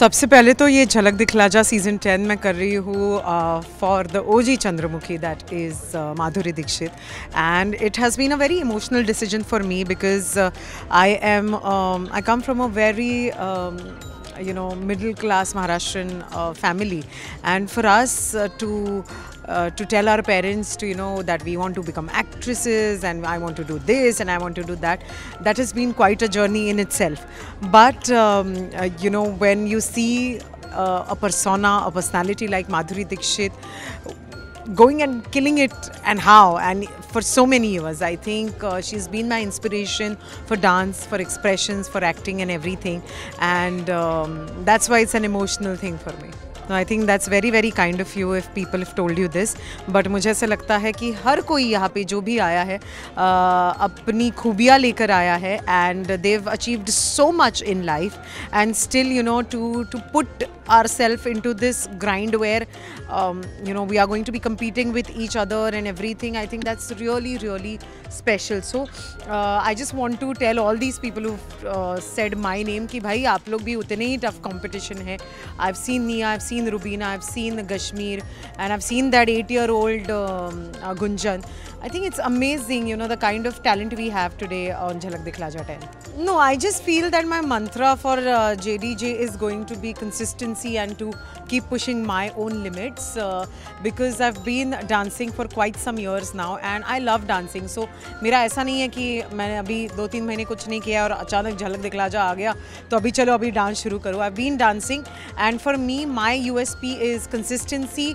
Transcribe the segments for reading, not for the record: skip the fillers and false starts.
सबसे पहले तो ये झलक दिखला जा सीज़न 10 में कर रही हूँ for the OG Chandramukhi that is Madhuri Dixit and it has been a very emotional decision for me because I come from a very middle class Maharashtrian family, and for us to tell our parents to that we want to become actresses and I want to do this and I want to do that, that has been quite a journey in itself. But when you see a personality like Madhuri Dixit going and killing it, and how, and for so many years, I think she's been my inspiration for dance, for expressions, for acting and everything, and that's why it's an emotional thing for me. No, I think that's very very kind of you if people have told you this, but मुझे ऐसा लगता है कि हर कोई यहाँ पे जो भी आया है अपनी खूबियाँ लेकर आया है and they've achieved so much in life and still to put ourselves into this grind where we are going to be competing with each other and everything. I think that's really really special. So I just want to tell all these people who've said my name कि भाई आप लोग भी उतने ही tough competition है. I've seen Nia, I've seen Rubina, I've seen Kashmiri, and I've seen that 8-year-old Gunjan. I think it's amazing, the kind of talent we have today on Jhalak Dikhhla Jaa 10. No, I just feel that my mantra for JDJ is going to be consistency and to keep pushing my own limits because I've been dancing for quite some years now and I love dancing. So, मेरा ऐसा नहीं है कि मैंने अभी 2-3 महीने कुछ नहीं किया और अचानक झलक दिखला जा आ गया तो अभी चलो अभी डांस शुरू करो. I've been dancing and for me, my USP is consistency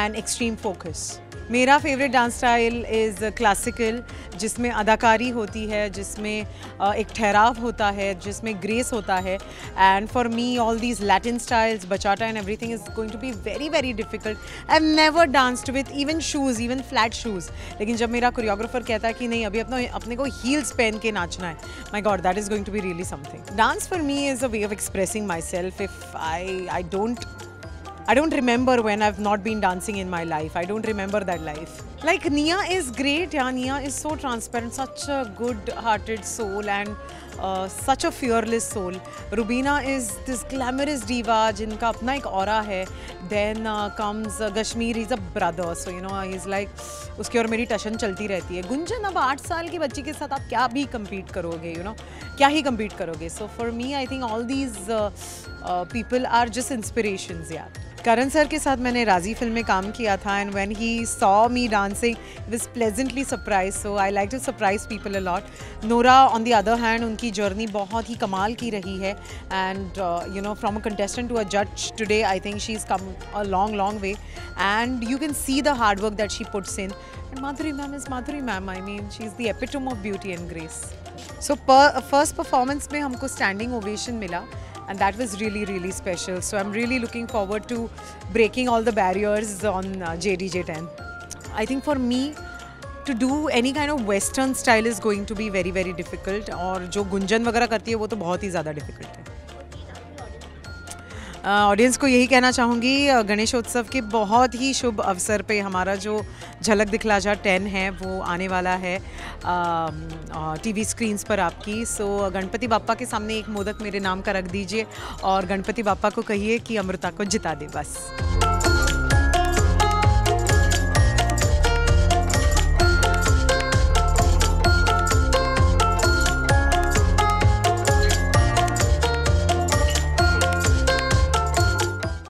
and extreme focus. मेरा favourite dance style is classical, जिसमें अदाकारी होती है, जिसमें एक ठहराव होता है, जिसमें ग्रेस होता है. And for me all these Latin styles, bachata and everything is going to be very very difficult. I have never danced with even shoes, even flat shoes. लेकिन जब मेरा कोरियोग्राफर कहता है कि नहीं अभी अपने को हील्स पहन के नाचना है, my God that is going to be really something. Dance for me is a way of expressing myself. If I don't remember when I've not been dancing in my life. I don't remember that life. Like Nia is great. Yeah, Nia is so transparent, such a good-hearted soul and such a fearless soul. Rubina is this glamorous diva, जिनका अपना एक aura है. Then comes Kashmiri, he's a brother, so he's like उसकी और मेरी टशन चलती रहती है. गुंजन, अब 8 साल की बच्ची के साथ आप क्या भी कम्पीट करोगे, क्या ही कम्पीट करोगे. So for me, I think all these people are just inspirations. Yeah. Karan sir के साथ मैंने राजी फिल्म में काम किया था and when he saw me dancing he was pleasantly surprise. So I like to surprise people a lot. Nora on the other hand, उनकी जर्नी बहुत ही कमाल की रही है and from a contestant to a जज today I think she is come a long long way and you can see the hard work that she puts in. And Madhuri ma'am is Madhuri ma'am. I mean she is the epitome of beauty and grace. So first performance में हमको standing ovation मिला and that was really really special. So I'm really looking forward to breaking all the barriers on JDJ 10. I think for me to do any kind of western style is going to be very very difficult. और जो गुंजन वगैरह करती है वो तो बहुत ही ज़्यादा difficult है. ऑडियंस को यही कहना चाहूँगी, गणेशोत्सव के बहुत ही शुभ अवसर पे हमारा जो झलक दिखला जा 10 है वो आने वाला है टीवी स्क्रीन्स पर आपकी. सो गणपति बापा के सामने एक मोदक मेरे नाम का रख दीजिए और गणपति बापा को कहिए कि अमृता को जिता दे बस.